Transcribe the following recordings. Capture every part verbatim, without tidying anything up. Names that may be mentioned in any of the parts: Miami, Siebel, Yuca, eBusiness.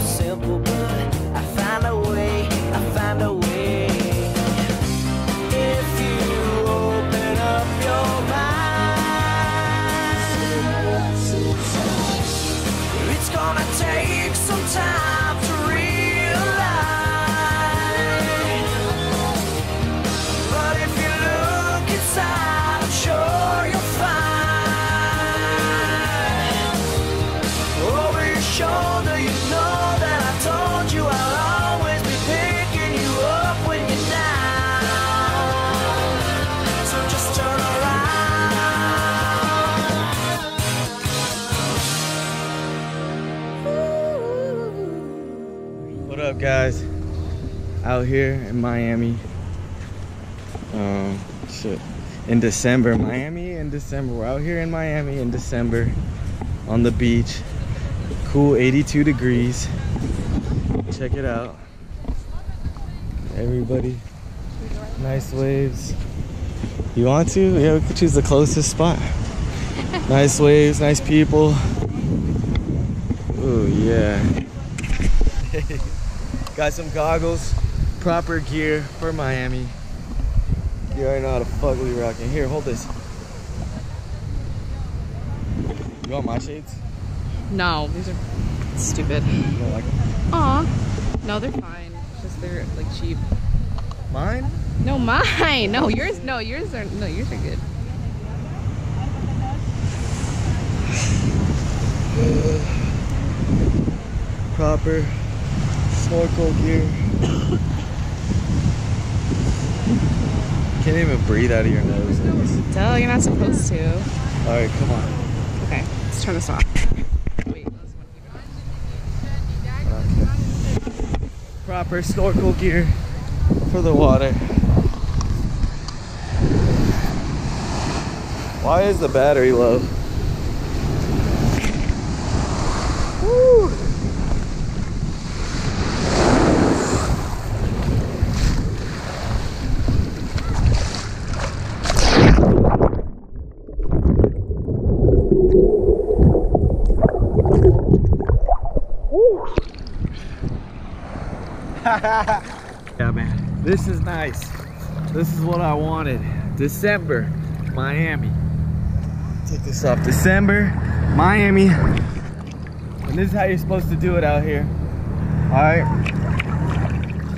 simple, but I find a way, I find a way. If you open up your mind, it's gonna take some time to realize. But if you look inside, I'm sure you'll find. Over your shoulder, you know that I told you I'll always be picking you up when you're down. So just turn around. What up, guys? Out here in Miami. Um, shit. In December, Miami in December. We're out here in Miami in December on the beach. Cool eighty-two degrees. Check it out. Everybody. Nice waves. You want to? Yeah, we could choose the closest spot. Nice waves, nice people. Oh yeah. Got some goggles, proper gear for Miami. You already know how the fuck we rocking. Here, hold this. You want my shades? No, these are stupid. You don't like them? Aw. No, they're fine. It's just they're like cheap. Mine? No, mine. No, yours. No, yours are. No, yours are good. Uh, proper snorkel gear. Can't even breathe out of your nose. No, duh, you're not supposed to. All right, come on. Okay, let's turn this off. Proper snorkel gear for the water. Why is the battery low? Woo. Yeah, man, this is nice. This is what I wanted. December, Miami. Take this off. December, Miami. And this is how you're supposed to do it out here. All right.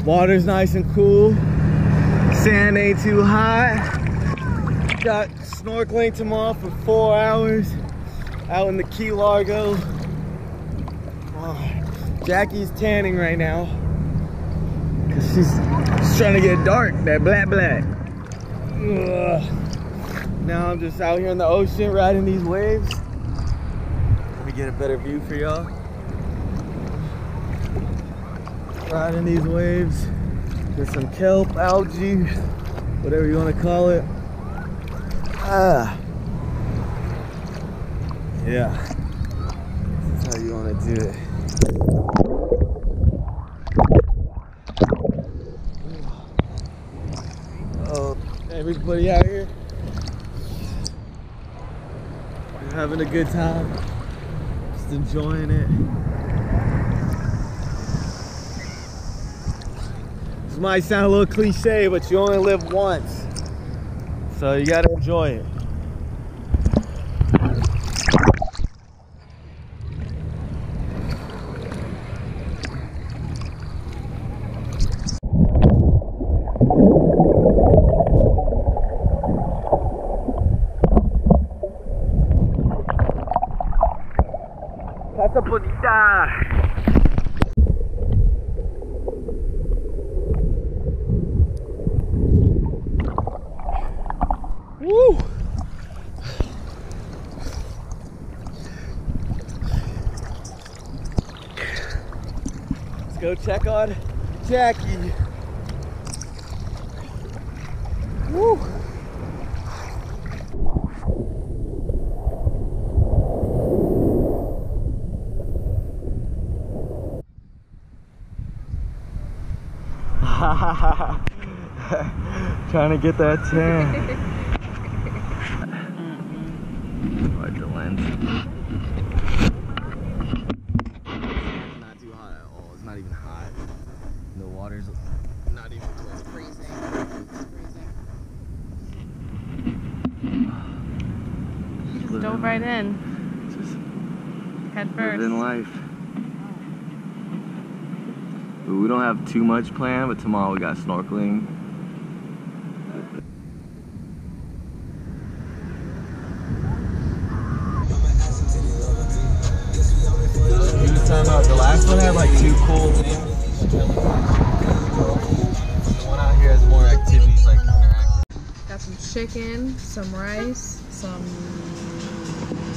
Water's nice and cool. Sand ain't too hot. Got snorkeling tomorrow for four hours out in the Key Largo. Oh, Jackie's tanning right now. She's, she's trying to get dark, that black, black. Ugh. Now I'm just out here in the ocean riding these waves. Let me get a better view for y'all. Riding these waves. There's some kelp, algae, whatever you want to call it. Ah. Yeah. That's how you want to do it. Everybody out here, we're having a good time, just enjoying it. This might sound a little cliche, but you only live once, so you gotta enjoy it. Casa bonita! Woo! Let's go check on Jackie. Woo! Trying to get that tan. Like the lens. It's not too hot at all. not even hot. The water's not even close. It's freezing. It's freezing. Just, just dove right in. Just head first. Living life. But we don't have too much planned, but tomorrow we got snorkeling. The last one had like two cool things. The one out here has more activities, like interactive. Got some chicken, some rice, some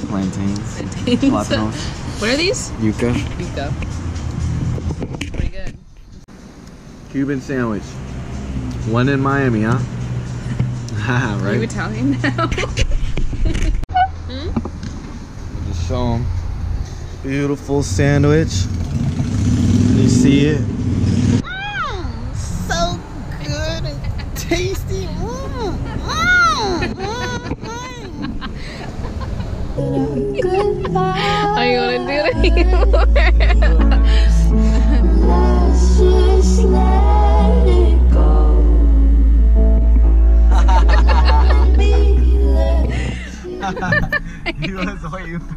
plantains. Plantains. What are these? Yuca. Yuca. Pretty good. Cuban sandwich. One in Miami, huh? Haha, right? Are you Italian now? Hmm? Just show them. Beautiful sandwich. Can you see it? Mm, so good and tasty. Mm, mm, mm, mm. Goodbye. Are you gonna do it anymore? Let's just let it go. He was waiting for